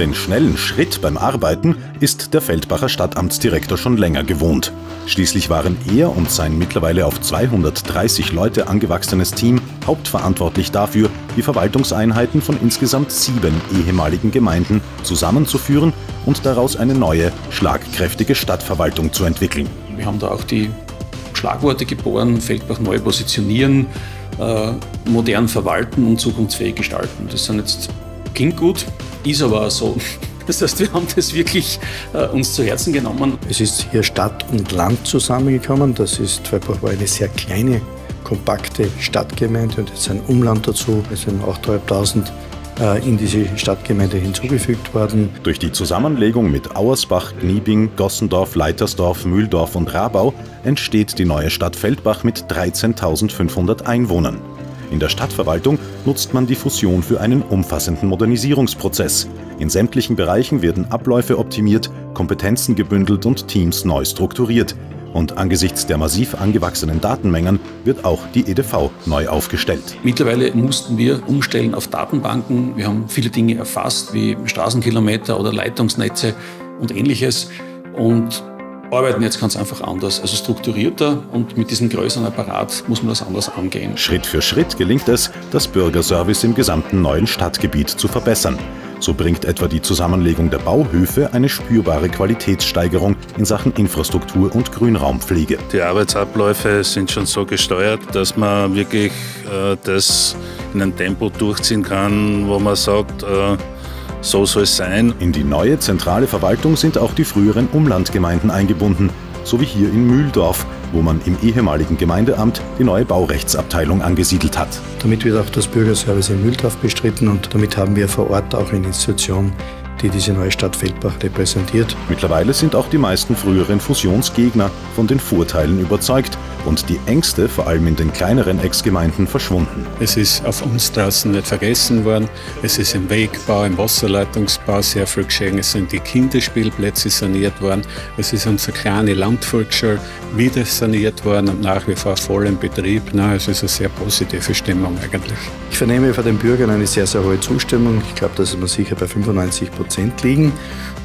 Den schnellen Schritt beim Arbeiten ist der Feldbacher Stadtamtsdirektor schon länger gewohnt. Schließlich waren er und sein mittlerweile auf 230 Leute angewachsenes Team hauptverantwortlich dafür, die Verwaltungseinheiten von insgesamt 7 ehemaligen Gemeinden zusammenzuführen und daraus eine neue, schlagkräftige Stadtverwaltung zu entwickeln. Wir haben da auch die Schlagworte geboren: Feldbach neu positionieren, modern verwalten und zukunftsfähig gestalten. Das sind jetzt, klingt gut, ist aber auch so. Das heißt, wir haben das wirklich uns zu Herzen genommen. Es ist hier Stadt und Land zusammengekommen. Feldbach war eine sehr kleine, kompakte Stadtgemeinde und jetzt ein Umland dazu. Es sind 8.500 in diese Stadtgemeinde hinzugefügt worden. Durch die Zusammenlegung mit Auersbach, Gniebing, Gossendorf, Leitersdorf, Mühldorf und Rabau entsteht die neue Stadt Feldbach mit 13.500 Einwohnern. In der Stadtverwaltung nutzt man die Fusion für einen umfassenden Modernisierungsprozess. In sämtlichen Bereichen werden Abläufe optimiert, Kompetenzen gebündelt und Teams neu strukturiert. Und angesichts der massiv angewachsenen Datenmengen wird auch die EDV neu aufgestellt. Mittlerweile mussten wir umstellen auf Datenbanken. Wir haben viele Dinge erfasst, wie Straßenkilometer oder Leitungsnetze und Ähnliches. Und arbeiten jetzt ganz einfach anders, also strukturierter, und mit diesem größeren Apparat muss man das anders angehen. Schritt für Schritt gelingt es, das Bürgerservice im gesamten neuen Stadtgebiet zu verbessern. So bringt etwa die Zusammenlegung der Bauhöfe eine spürbare Qualitätssteigerung in Sachen Infrastruktur und Grünraumpflege. Die Arbeitsabläufe sind schon so gesteuert, dass man wirklich das in einem Tempo durchziehen kann, wo man sagt, so soll es sein. In die neue zentrale Verwaltung sind auch die früheren Umlandgemeinden eingebunden, so wie hier in Mühldorf, wo man im ehemaligen Gemeindeamt die neue Baurechtsabteilung angesiedelt hat. Damit wird auch das Bürgerservice in Mühldorf bestritten und damit haben wir vor Ort auch eine Institution, die diese neue Stadt Feldbach repräsentiert. Mittlerweile sind auch die meisten früheren Fusionsgegner von den Vorteilen überzeugt und die Ängste, vor allem in den kleineren Ex-Gemeinden, verschwunden. Es ist auf uns draußen nicht vergessen worden. Es ist im Wegbau, im Wasserleitungsbau sehr viel geschehen. Es sind die Kinderspielplätze saniert worden. Es ist unsere kleine Landvolksschule wieder saniert worden und nach wie vor voll im Betrieb. Na, es ist eine sehr positive Stimmung eigentlich. Ich vernehme von den Bürgern eine sehr, sehr hohe Zustimmung. Ich glaube, dass wir sicher bei 95% liegen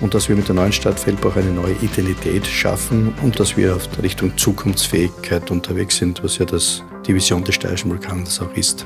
und dass wir mit der neuen Stadt Feldbach eine neue Identität schaffen und dass wir auf Richtung Zukunftsfähigkeit unterwegs sind, was ja die Vision des Steirischen Vulkans auch ist.